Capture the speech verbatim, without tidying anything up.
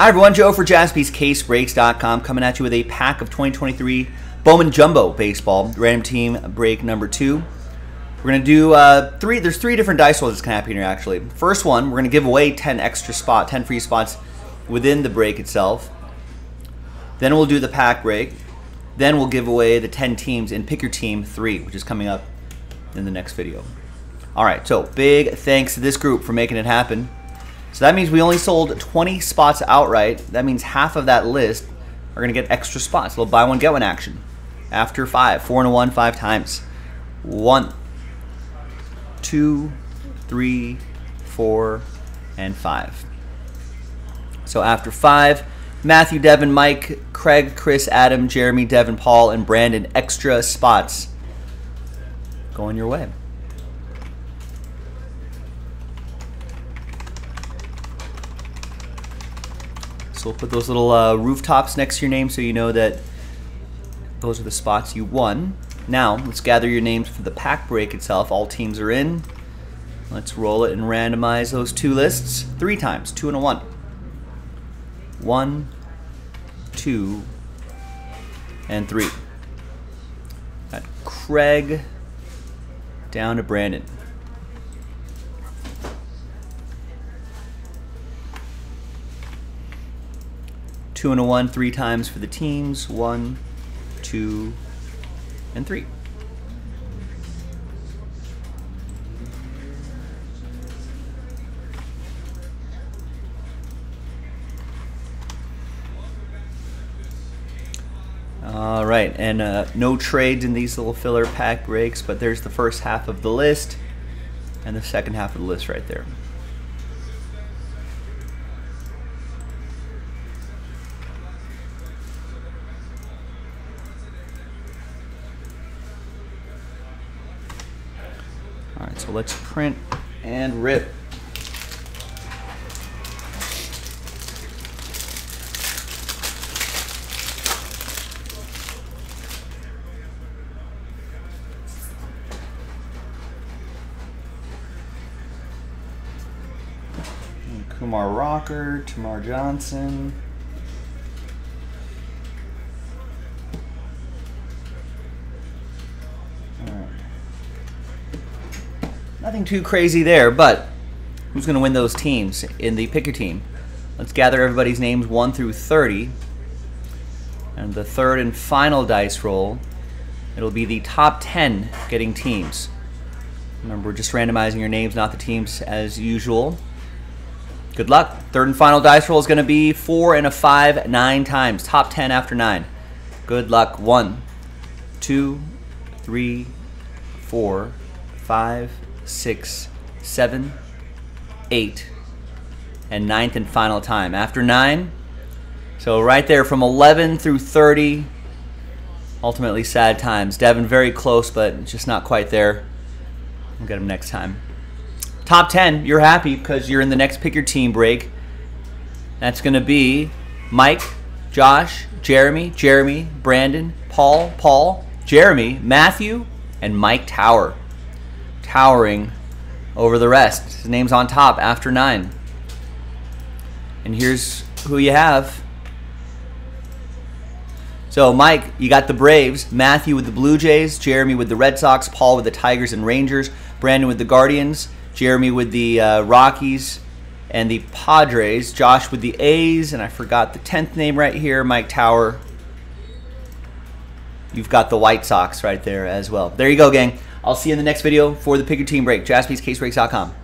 Hi everyone, Joe for Jaspys Case Breaks dot com coming at you with a pack of twenty twenty-three Bowman Jumbo Baseball random team break number two. We're going to do uh, three, there's three different dice rolls that's going to happen here actually. First one, we're going to give away ten extra spots, ten free spots within the break itself. Then we'll do the pack break. Then we'll give away the ten teams in Pick Your Team three, which is coming up in the next video. Alright, so big thanks to this group for making it happen. So that means we only sold twenty spots outright. That means half of that list are going to get extra spots. They'll buy one, get one action. After five, four and a one, five times. One, two, three, four, and five. So after five, Matthew, Devin, Mike, Craig, Chris, Adam, Jeremy, Devin, Paul, and Brandon, extra spots going your way. So we'll put those little uh, rooftops next to your name so you know that those are the spots you won. Now, let's gather your names for the pack break itself. All teams are in. Let's roll it and randomize those two lists three times, two and a one. One, two, and three. Got Craig down to Brandon. Two and a one, three times for the teams. One, two, and three. All right, and uh, no trades in these little filler pack breaks, but there's the first half of the list and the second half of the list right there. All right, so let's print and rip. And Kumar Rocker, Tamar Johnson. Nothing too crazy there, but who's going to win those teams in the Pick Your Team? Let's gather everybody's names one through thirty. And the third and final dice roll, it'll be the top ten getting teams. Remember, we're just randomizing your names, not the teams as usual. Good luck. Third and final dice roll is going to be four and a five, nine times. Top ten after nine. Good luck. One, two, three, four, five, six, seven, eight, and ninth and final time. After nine, so right there from eleven through thirty, ultimately sad times. Devin very close, but just not quite there. We'll get him next time. Top ten, you're happy because you're in the next Pick Your Team break. That's going to be Mike, Josh, Jeremy, Jeremy, Brandon, Paul, Paul, Jeremy, Matthew, and Mike Tower. Towering over the rest. His name's on top after nine. And here's who you have. So Mike, you got the Braves, Matthew with the Blue Jays, Jeremy with the Red Sox, Paul with the Tigers and Rangers, Brandon with the Guardians, Jeremy with the uh, Rockies and the Padres, Josh with the A's, and I forgot the tenth name right here, Mike Tower. You've got the White Sox right there as well. There you go, gang. I'll see you in the next video for the Pick Your Team break. Jaspys Case Breaks dot com.